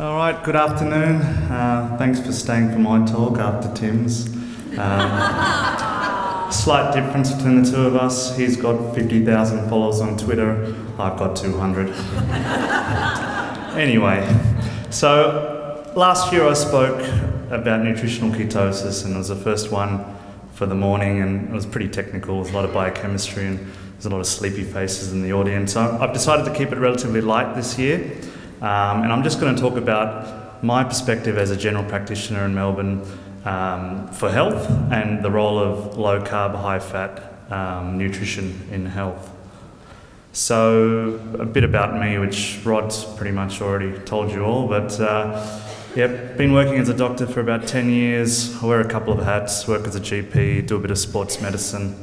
All right, good afternoon. Thanks for staying for my talk after Tim's. Slight difference between the two of us. He's got 50,000 followers on Twitter. I've got 200. Anyway, so last year I spoke about nutritional ketosis, and it was the first one for the morning, and it was pretty technical. It was a lot of biochemistry, and there's a lot of sleepy faces in the audience. So I've decided to keep it relatively light this year. And I'm just going to talk about my perspective as a general practitioner in Melbourne for health and the role of low-carb, high-fat nutrition in health. So a bit about me, which Rod's pretty much already told you all, but yep, been working as a doctor for about 10 years. I wear a couple of hats, work as a GP, do a bit of sports medicine,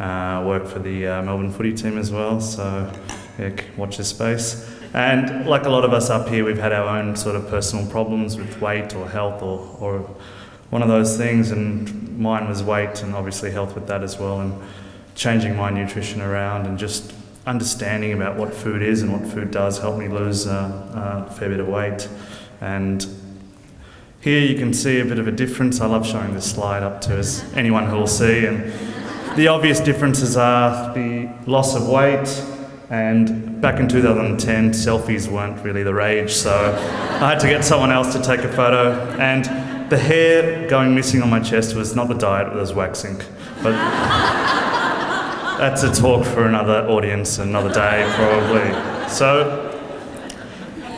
work for the Melbourne footy team as well, so heck, watch this space. And like a lot of us up here, we've had our own sort of personal problems with weight or health or one of those things, and mine was weight and obviously health with that as well, and changing my nutrition around and just understanding about what food is and what food does helped me lose a fair bit of weight. And here you can see a bit of a difference. I love showing this slide up to us, anyone who will see, and the obvious differences are the loss of weight. And back in 2010, selfies weren't really the rage, so I had to get someone else to take a photo. And the hair going missing on my chest was not the diet, it was waxing. But that's a talk for another audience, another day probably. So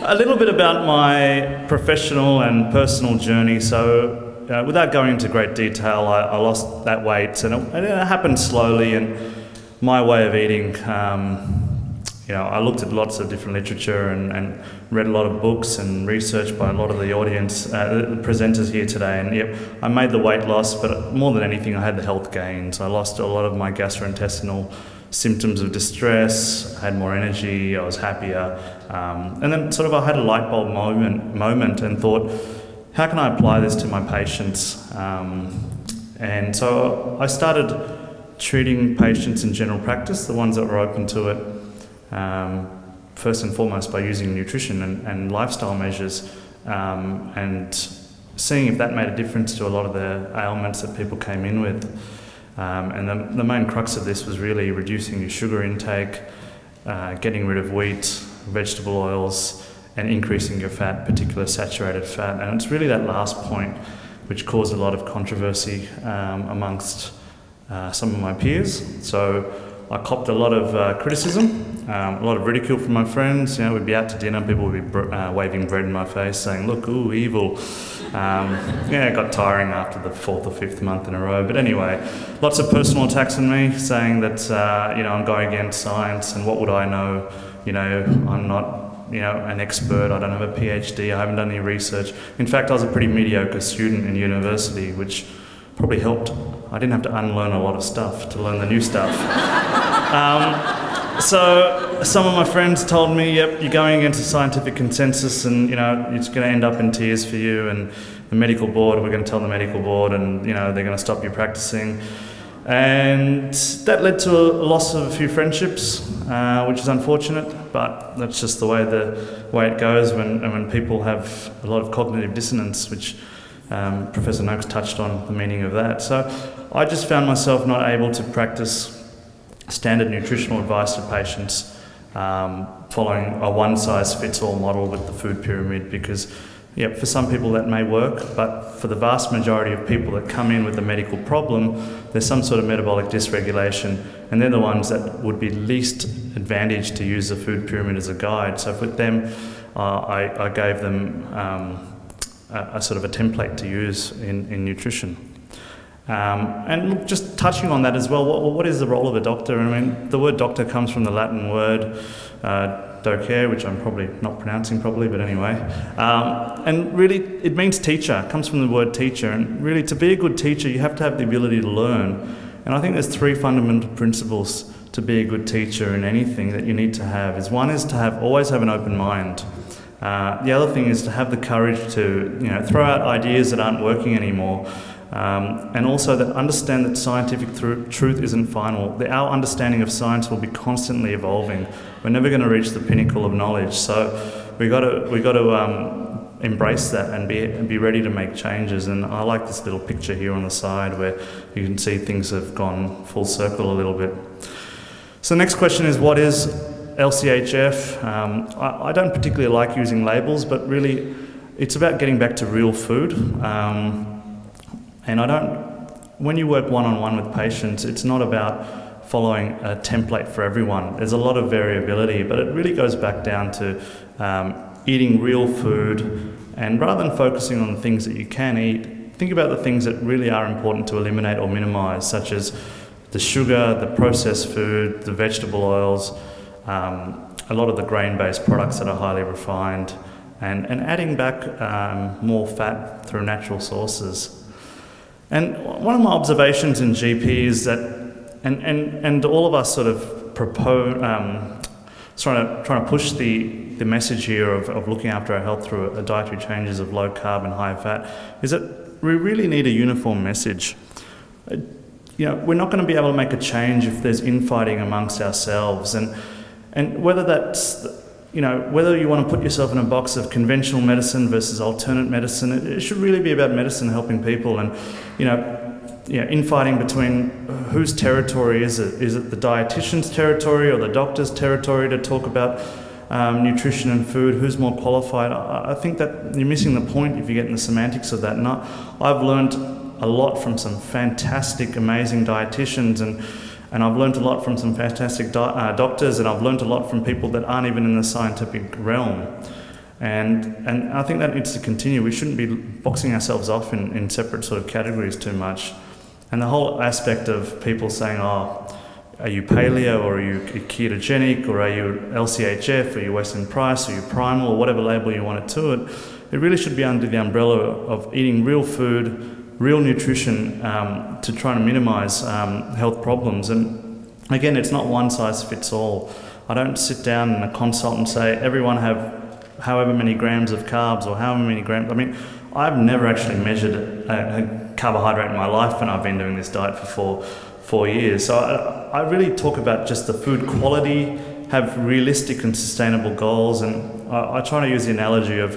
a little bit about my professional and personal journey. So without going into great detail, I lost that weight, and it happened slowly. And my way of eating, you know, I looked at lots of different literature and read a lot of books and research by a lot of the audience, the presenters here today, and yep, I made the weight loss, but more than anything, I had the health gains. I lost a lot of my gastrointestinal symptoms of distress, I had more energy, I was happier, and then sort of I had a light bulb moment and thought, how can I apply this to my patients? And so I started treating patients in general practice, the ones that were open to it, first and foremost by using nutrition and lifestyle measures, and seeing if that made a difference to a lot of the ailments that people came in with. And the main crux of this was really reducing your sugar intake, getting rid of wheat, vegetable oils, and increasing your fat, particularly saturated fat. And it's really that last point which caused a lot of controversy amongst some of my peers. So I copped a lot of criticism, a lot of ridicule from my friends. You know, we'd be out to dinner, people would be waving bread in my face, saying, "Look, ooh, evil." Yeah, it got tiring after the fourth or fifth month in a row. But anyway, lots of personal attacks on me, saying that you know, I'm going against science, and what would I know? You know, I'm not, you know, an expert. I don't have a PhD. I haven't done any research. In fact, I was a pretty mediocre student in university, which probably helped. I didn't have to unlearn a lot of stuff to learn the new stuff. So some of my friends told me, yep, you're going against the scientific consensus, and you know, it's going to end up in tears for you, and the medical board, we're going to tell the medical board, and you know, they're going to stop you practicing. And that led to a loss of a few friendships, which is unfortunate, but that's just the way it goes when people have a lot of cognitive dissonance, which Professor Noakes touched on the meaning of that. So I just found myself not able to practice standard nutritional advice to patients following a one-size-fits-all model with the food pyramid, because yeah, for some people that may work, but for the vast majority of people that come in with a medical problem, there's some sort of metabolic dysregulation, and they're the ones that would be least advantaged to use the food pyramid as a guide. So with them, I gave them a sort of a template to use in nutrition. And look, just touching on that as well, what is the role of a doctor? I mean, the word doctor comes from the Latin word docere, which I'm probably not pronouncing properly, but anyway. And really, it means teacher. It comes from the word teacher. And really, to be a good teacher, you have to have the ability to learn. And I think there's three fundamental principles to be a good teacher in anything that you need to have. One is to always have an open mind. The other thing is to have the courage to, you know, throw out ideas that aren't working anymore, and also that understand that scientific truth isn't final. Our understanding of science will be constantly evolving. We're never going to reach the pinnacle of knowledge, so we've got to embrace that and be ready to make changes. And I like this little picture here on the side where you can see things have gone full circle a little bit. So next question is, what is LCHF? I don't particularly like using labels, but really it's about getting back to real food. And I don't, when you work one-on-one with patients, it's not about following a template for everyone. There's a lot of variability, but it really goes back down to eating real food, and rather than focusing on the things that you can eat, think about the things that really are important to eliminate or minimize, such as the sugar, the processed food, the vegetable oils, a lot of the grain-based products that are highly refined, and adding back more fat through natural sources. And one of my observations in GP is that, and all of us sort of propose, trying to push the message here of looking after our health through dietary changes of low carb and high fat, is that we really need a uniform message. You know, we're not going to be able to make a change if there's infighting amongst ourselves, and whether that's, you know, whether you want to put yourself in a box of conventional medicine versus alternate medicine, it should really be about medicine helping people. And, you know, infighting between whose territory is it? Is it the dietitian's territory or the doctor's territory to talk about nutrition and food? Who's more qualified? I think that you're missing the point if you get in the semantics of that. And I've learned a lot from some fantastic, amazing dietitians, and I've learned a lot from some fantastic doctors, and I've learned a lot from people that aren't even in the scientific realm. And I think that needs to continue. We shouldn't be boxing ourselves off in separate sort of categories too much. And the whole aspect of people saying, oh, are you paleo, or are you ketogenic, or are you LCHF, or are you Western Price, or are you primal, or whatever label you want it to it, it really should be under the umbrella of eating real food, real nutrition, to try to minimize health problems. And again, it's not one size fits all. I don't sit down in a consult and say, everyone have however many grams of carbs or however many grams. I mean, I've never actually measured a carbohydrate in my life, and I've been doing this diet for four years. So I really talk about just the food quality, have realistic and sustainable goals. And I try to use the analogy of,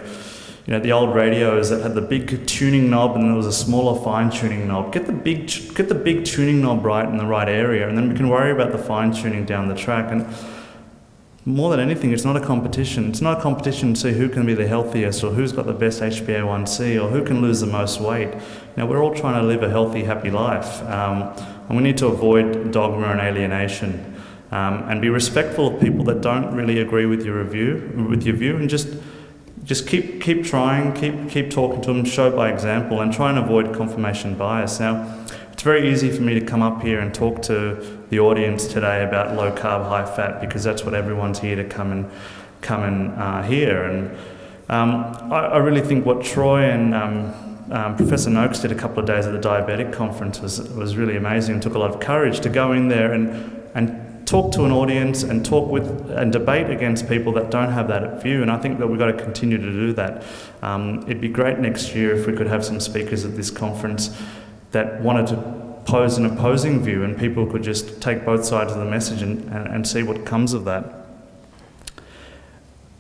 you know, the old radios that had the big tuning knob and there was a smaller fine tuning knob. Get the big tuning knob right in the right area, and then we can worry about the fine tuning down the track. And more than anything, it's not a competition. It's not a competition to see who can be the healthiest, or who's got the best HbA1c, or who can lose the most weight. Now, we're all trying to live a healthy, happy life, and we need to avoid dogma and alienation, and be respectful of people that don't really agree with your view, and just keep trying, keep talking to them, show by example, and try and avoid confirmation bias. Now, it's very easy for me to come up here and talk to the audience today about low carb, high fat, because that's what everyone's here to come and hear. And I really think what Troy and Professor Noakes did a couple of days at the diabetic conference was really amazing, and took a lot of courage to go in there and talk to an audience and talk with and debate against people that don't have that view. And I think that we've got to continue to do that. It'd be great next year if we could have some speakers at this conference that wanted to pose an opposing view, and people could just take both sides of the message and see what comes of that.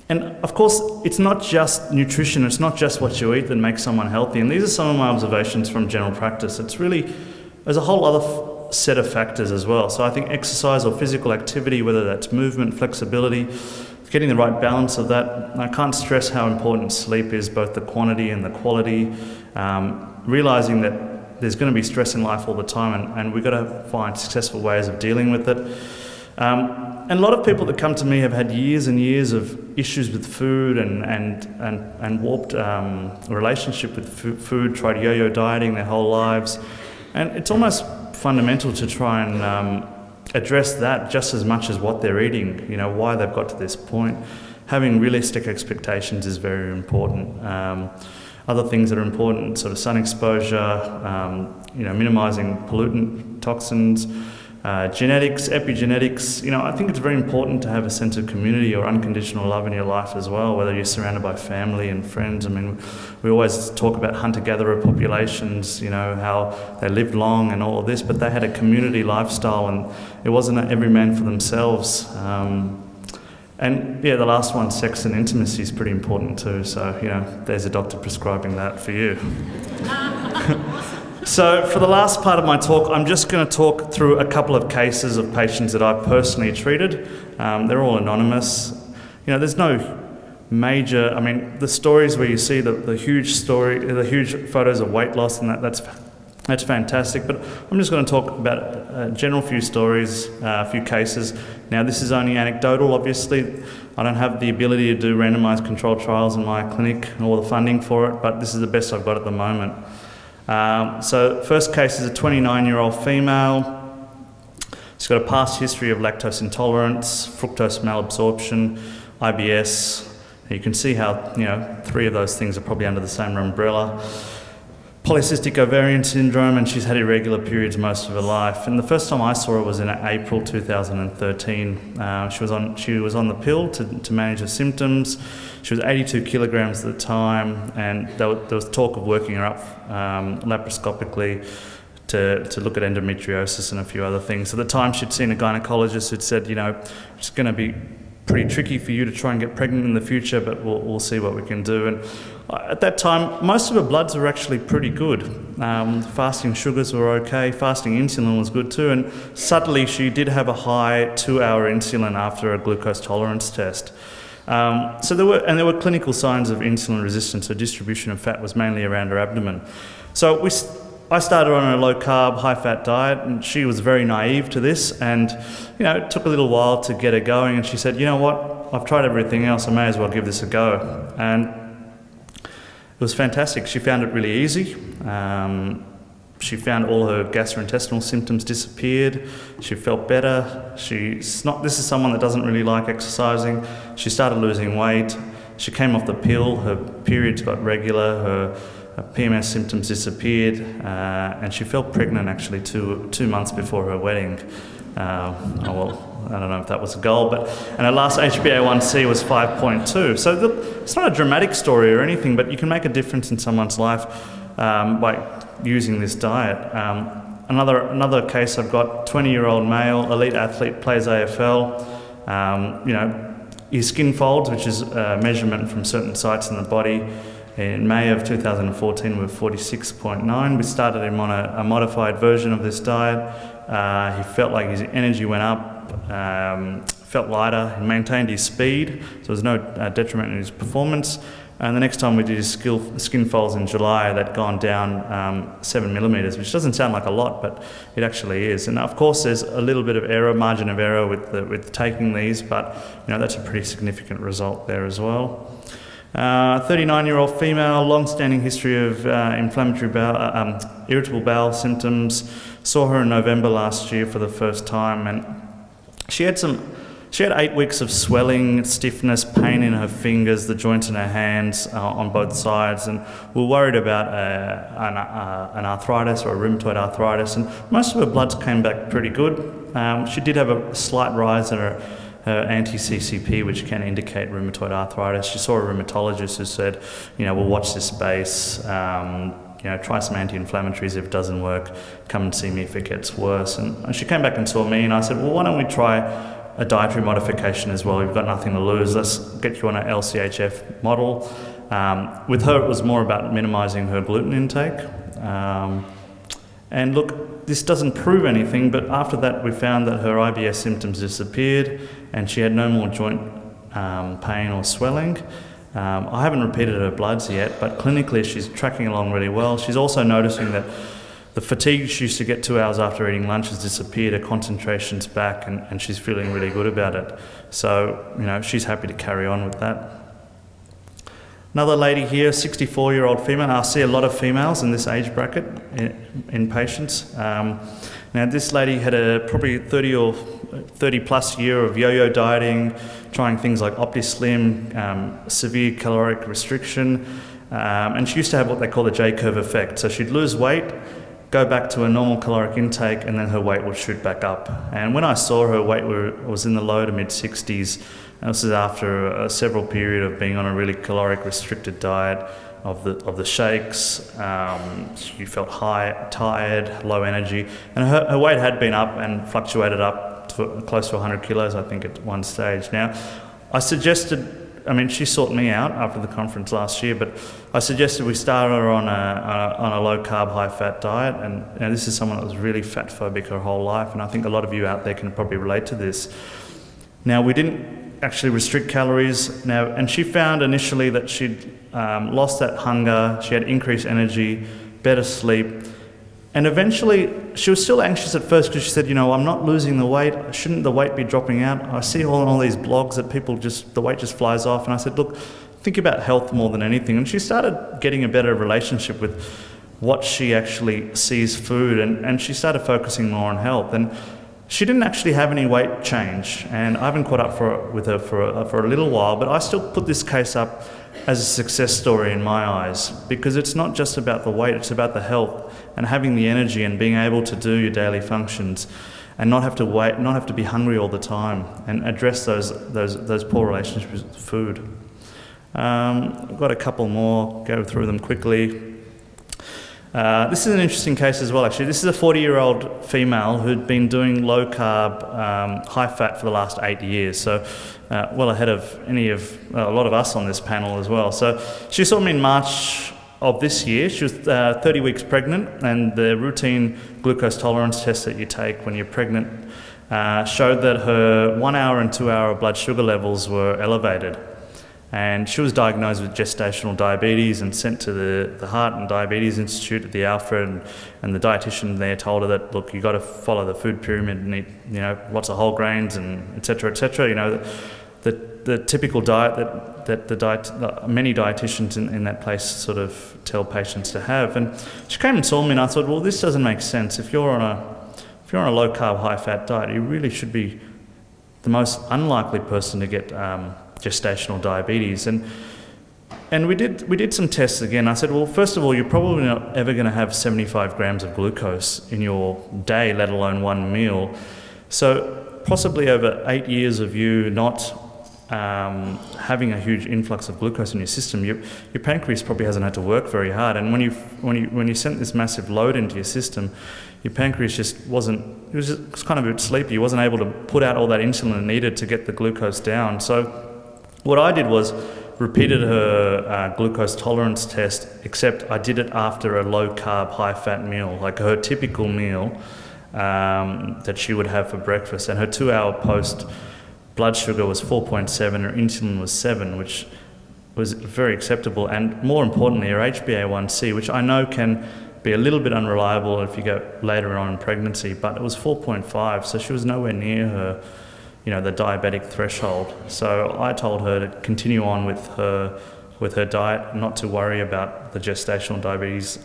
And of course, it's not just nutrition, it's not just what you eat that makes someone healthy. And these are some of my observations from general practice. It's really, there's a whole other set of factors as well. So I think exercise or physical activity, whether that's movement, flexibility, getting the right balance of that. I can't stress how important sleep is, both the quantity and the quality. Realizing that there's going to be stress in life all the time, and we've got to find successful ways of dealing with it. And a lot of people that come to me have had years and years of issues with food and warped relationship with food, tried yo-yo dieting their whole lives. And it's almost fundamental to try and address that just as much as what they're eating, you know, why they've got to this point. Having realistic expectations is very important. Other things that are important, sort of sun exposure, you know, minimizing pollutant toxins, genetics, epigenetics. You know, I think it's very important to have a sense of community or unconditional love in your life as well, whether you're surrounded by family and friends. I mean, we always talk about hunter-gatherer populations, you know, how they lived long and all of this, but they had a community lifestyle, and it wasn't every man for themselves. And yeah, the last one, sex and intimacy, is pretty important too. So, you know, there's a doctor prescribing that for you. So for the last part of my talk, I'm just going to talk through a couple of cases of patients that I've personally treated. They're all anonymous. You know, there's no major, I mean, the stories where you see the huge photos of weight loss and that's fantastic, but I'm just going to talk about a general few stories, a few cases. Now, this is only anecdotal, obviously. I don't have the ability to do randomised controlled trials in my clinic and all the funding for it, but this is the best I've got at the moment. So, first case is a 29-year-old female. She's got a past history of lactose intolerance, fructose malabsorption, IBS. You can see how, you know, three of those things are probably under the same umbrella. Polycystic ovarian syndrome, and she's had irregular periods most of her life. And the first time I saw her was in April 2013. She was on the pill to manage her symptoms. She was 82 kilograms at the time, and there was talk of working her up laparoscopically to look at endometriosis and a few other things. At the time, she'd seen a gynecologist who'd said, you know, it's going to be pretty tricky for you to try and get pregnant in the future, but we'll see what we can do. And at that time, most of her bloods were actually pretty good. Fasting sugars were okay, fasting insulin was good too, and subtly she did have a high 2-hour insulin after a glucose tolerance test. So there were clinical signs of insulin resistance. Her distribution of fat was mainly around her abdomen. So I started on a low-carb, high-fat diet, and she was very naive to this, and, you know, it took a little while to get her going, and she said, you know what, I've tried everything else, I may as well give this a go. And it was fantastic. She found it really easy. She found all her gastrointestinal symptoms disappeared. She felt better. This is someone that doesn't really like exercising. She started losing weight. She came off the pill. Her periods got regular. Her PMS symptoms disappeared, and she felt pregnant actually two months before her wedding. Well, I don't know if that was a goal, and her last HbA1c was 5.2. So it's not a dramatic story or anything, but you can make a difference in someone's life by using this diet. Another case I've got, 20-year-old male, elite athlete, plays AFL. You know, his skin folds, which is a measurement from certain sites in the body. In May of 2014, we were 46.9. We started him on a modified version of this diet. He felt like his energy went up, felt lighter, he maintained his speed, so there was no detriment in his performance. And the next time we did his skin folds in July, they'd gone down 7 millimetres, which doesn't sound like a lot, but it actually is. And of course, there's a little bit of error, margin of error with taking these, but you know, that's a pretty significant result there as well. 39-year-old female, long-standing history of inflammatory bowel, irritable bowel symptoms. Saw her in November last year for the first time, and she had 8 weeks of swelling, stiffness, pain in her fingers, the joints in her hands on both sides, and we were worried about an arthritis or a rheumatoid arthritis. And most of her bloods came back pretty good. She did have a slight rise in her anti-CCP, which can indicate rheumatoid arthritis. She saw a rheumatologist who said, you know, we'll watch this space, you know, try some anti-inflammatories. If it doesn't work, come and see me if it gets worse. And she came back and saw me, and I said, well, why don't we try a dietary modification as well? You've got nothing to lose. Let's get you on an LCHF model. With her, it was more about minimising her gluten intake. And look, this doesn't prove anything, but after that we found that her IBS symptoms disappeared and she had no more joint pain or swelling. I haven't repeated her bloods yet, but clinically she's tracking along really well. She's also noticing that the fatigue she used to get 2 hours after eating lunch has disappeared, her concentration's back, and she's feeling really good about it. So, you know, she's happy to carry on with that. Another lady here, 64-year-old female. I see a lot of females in this age bracket in patients. Now, this lady had a probably 30-plus year of yo-yo dieting, trying things like OptiSlim, severe caloric restriction, and she used to have what they call the J-curve effect. So she'd lose weight, go back to a normal caloric intake, and then her weight would shoot back up. And when I saw her weight was in the low to mid-60s. This is after a several period of being on a really caloric restricted diet of the shakes. She felt tired, low energy, and her weight had been up and fluctuated up to close to 100 kilos, I think, at one stage. Now, I suggested, I mean, she sought me out after the conference last year, but I suggested we start her on a low-carb, high-fat diet, and this is someone that was really fat-phobic her whole life, and I think a lot of you out there can probably relate to this. Now, we didn't actually restrict calories, now, and she found initially that she'd lost that hunger, she had increased energy, better sleep, and eventually, she was still anxious at first because she said, you know, I'm not losing the weight. Shouldn't the weight be dropping out? I see all these blogs that people just, the weight just flies off. And I said, look, think about health more than anything. And she started getting a better relationship with what she actually sees food. And she started focusing more on health. And she didn't actually have any weight change. And I haven't caught up with her for a little while, but I still put this case up as a success story in my eyes, because it's not just about the weight, it's about the health and having the energy and being able to do your daily functions and not have to wait, not have to be hungry all the time, and address those poor relationships with food. I've got a couple more, go through them quickly. This is an interesting case as well, actually. This is a 40-year-old female who'd been doing low-carb, high-fat for the last 8 years, so well ahead of any of a lot of us on this panel as well. So she saw me in March of this year. She was 30 weeks pregnant, and the routine glucose tolerance test that you take when you're pregnant showed that her 1 hour and 2 hour blood sugar levels were elevated. And she was diagnosed with gestational diabetes and sent to the Heart and Diabetes Institute at the Alfred, and the dietitian there told her that, look, you've got to follow the food pyramid and eat, you know, lots of whole grains and et cetera, you know, the typical diet that many dietitians in that place sort of tell patients to have. And she came and saw me and I thought, well, this doesn't make sense. If you're on a low-carb, high-fat diet, you really should be the most unlikely person to get gestational diabetes, and we did some tests again. I said, well, first of all, you're probably not ever going to have 75 grams of glucose in your day, let alone one meal. So possibly over 8 years of you not having a huge influx of glucose in your system, your pancreas probably hasn't had to work very hard. And when you sent this massive load into your system, your pancreas just wasn't. It was just kind of a bit sleepy. It wasn't able to put out all that insulin needed to get the glucose down. So what I did was repeated her glucose tolerance test, except I did it after a low-carb, high-fat meal, like her typical meal that she would have for breakfast. And her 2 hour post blood sugar was 4.7, her insulin was 7, which was very acceptable. And more importantly, her HbA1c, which I know can be a little bit unreliable if you go later on in pregnancy, but it was 4.5, so she was nowhere near her, you know, the diabetic threshold. So I told her to continue on with her diet, not to worry about the gestational diabetes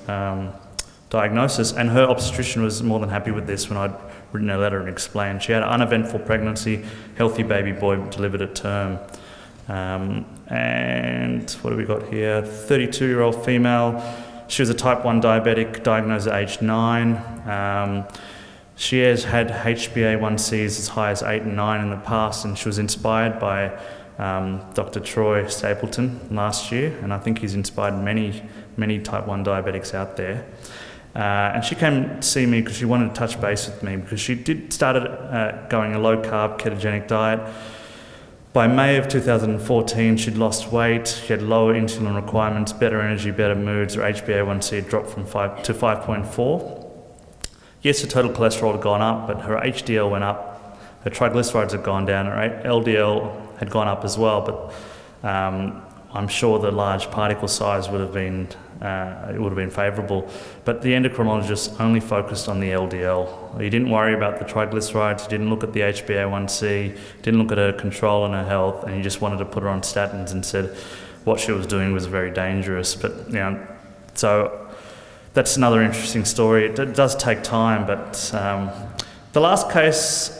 diagnosis. And her obstetrician was more than happy with this when I'd written a letter and explained. She had an uneventful pregnancy, healthy baby boy delivered at term. And what have we got here? 32-year-old female. She was a type 1 diabetic, diagnosed at age 9. She has had HbA1cs as high as 8 and 9 in the past, and she was inspired by Dr. Troy Stapleton last year, and I think he's inspired many, many type 1 diabetics out there. And she came to see me because she wanted to touch base with me, because she started going a low-carb ketogenic diet. By May of 2014, she'd lost weight, she had lower insulin requirements, better energy, better moods, her HbA1c dropped from 5 to 5.4. Yes, her total cholesterol had gone up, but her HDL went up, her triglycerides had gone down, her LDL had gone up as well, but I'm sure the large particle size would have been, favourable. But the endocrinologist only focused on the LDL. He didn't worry about the triglycerides, he didn't look at the HbA1c, didn't look at her control and her health, and he just wanted to put her on statins and said what she was doing was very dangerous. But, you know, so that's another interesting story. It does take time, but the last case,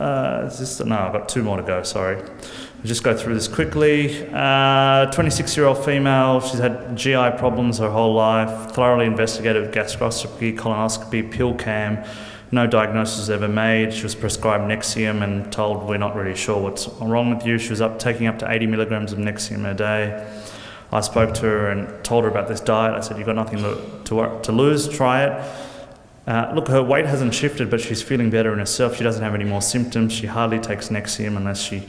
is this, no, I've got two more to go, sorry. I'll just go through this quickly. 26-year-old female, she's had GI problems her whole life, thoroughly investigated gastroscopy, colonoscopy, pill cam, no diagnosis ever made. She was prescribed Nexium and told we're not really sure what's wrong with you. She was taking up to 80 milligrams of Nexium a day. I spoke to her and told her about this diet. I said, you've got nothing to lose, try it. Look, her weight hasn't shifted, but she's feeling better in herself. She doesn't have any more symptoms. She hardly takes Nexium unless she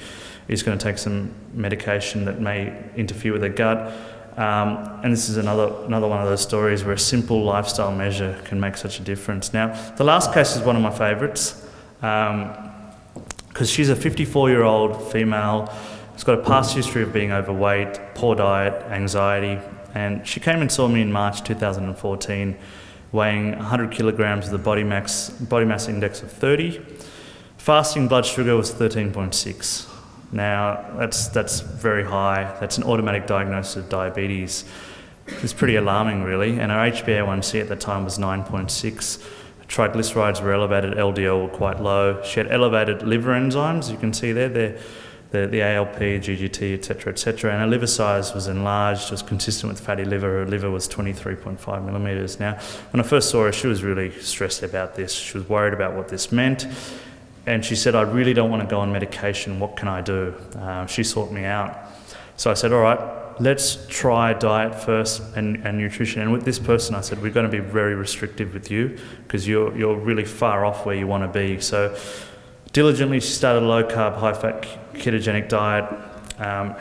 is going to take some medication that may interfere with their gut. And this is another one of those stories where a simple lifestyle measure can make such a difference. Now, the last case is one of my favourites, because she's a 54-year-old female who's got a past history of being overweight, poor diet, anxiety, and she came and saw me in March 2014, weighing 100 kilograms with a body mass index of 30. Fasting blood sugar was 13.6. Now, that's very high. That's an automatic diagnosis of diabetes. It's pretty alarming, really. And our HbA1c at the time was 9.6. Triglycerides were elevated, LDL were quite low. She had elevated liver enzymes, you can see there, the ALP, GGT, et cetera, and her liver size was enlarged, was consistent with fatty liver. Her liver was 23.5 millimetres. Now, when I first saw her, she was really stressed about this. She was worried about what this meant. And she said, I really don't want to go on medication. What can I do? She sought me out. So I said, all right, let's try diet first and nutrition. And with this person, I said, we're going to be very restrictive with you because you're really far off where you want to be. So diligently, she started a low-carb, high-fat ketogenic diet.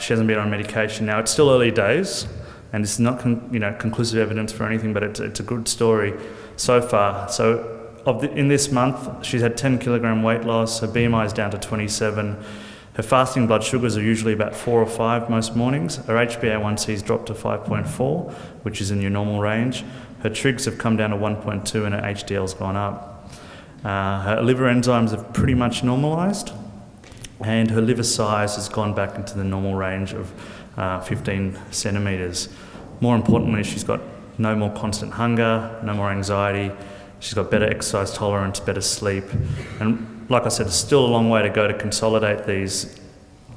She hasn't been on medication. Now, it's still early days, and it's not conclusive evidence for anything, but it's a good story so far. So in this month, she's had 10 kilogram weight loss, her BMI is down to 27. Her fasting blood sugars are usually about 4 or 5 most mornings. Her HbA1c has dropped to 5.4, which is in your normal range. Her trigs have come down to 1.2 and her HDL's gone up. Her liver enzymes have pretty much normalised and her liver size has gone back into the normal range of 15 centimetres. More importantly, she's got no more constant hunger, no more anxiety. She's got better exercise tolerance, better sleep. And like I said, there's still a long way to go to consolidate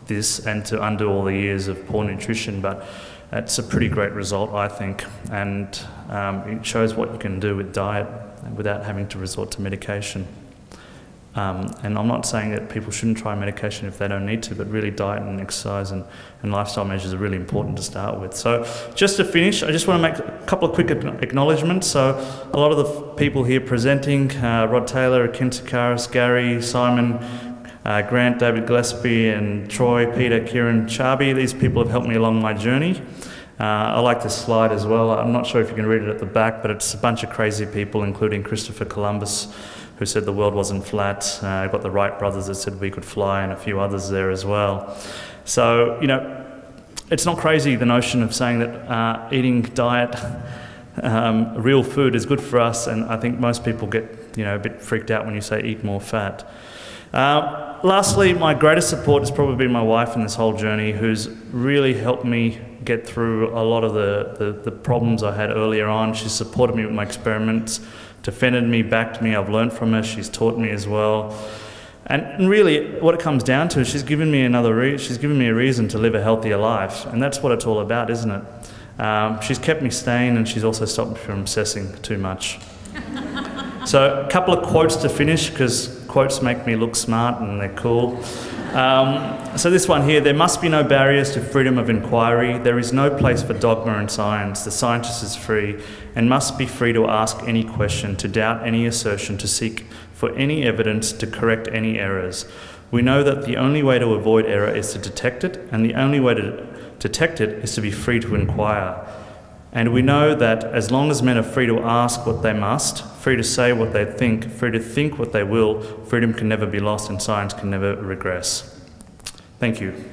this and to undo all the years of poor nutrition, but it's a pretty great result, I think. And it shows what you can do with diet without having to resort to medication. And I'm not saying that people shouldn't try medication if they don't need to, but really diet and exercise and lifestyle measures are really important to start with. So just to finish, I just want to make a couple of quick acknowledgements. So a lot of the people here presenting, Rod Taylor, Ken Sikaris, Gary, Simon, Grant, David Gillespie, and Troy, Peter, Kieran, Chabi, these people have helped me along my journey. I like this slide as well. I'm not sure if you can read it at the back, but it's a bunch of crazy people, including Christopher Columbus, who said the world wasn't flat. I've got the Wright brothers that said we could fly and a few others there as well. So, you know, it's not crazy, the notion of saying that eating diet, real food is good for us, and I think most people get, you know, a bit freaked out when you say eat more fat. Lastly, my greatest support has probably been my wife in this whole journey, who's really helped me get through a lot of the problems I had earlier on. She supported me with my experiments, defended me, backed me. I've learned from her. She's taught me as well. And really, what it comes down to is she's given me a reason to live a healthier life, and that's what it's all about, isn't it? She's kept me sane, and she's also stopped me from obsessing too much. So a couple of quotes to finish, because quotes make me look smart and they're cool. So this one here: there must be no barriers to freedom of inquiry. There is no place for dogma in science. The scientist is free and must be free to ask any question, to doubt any assertion, to seek for any evidence, to correct any errors. We know that the only way to avoid error is to detect it, and the only way to detect it is to be free to inquire. And we know that as long as men are free to ask what they must, free to say what they think, free to think what they will, freedom can never be lost and science can never regress. Thank you.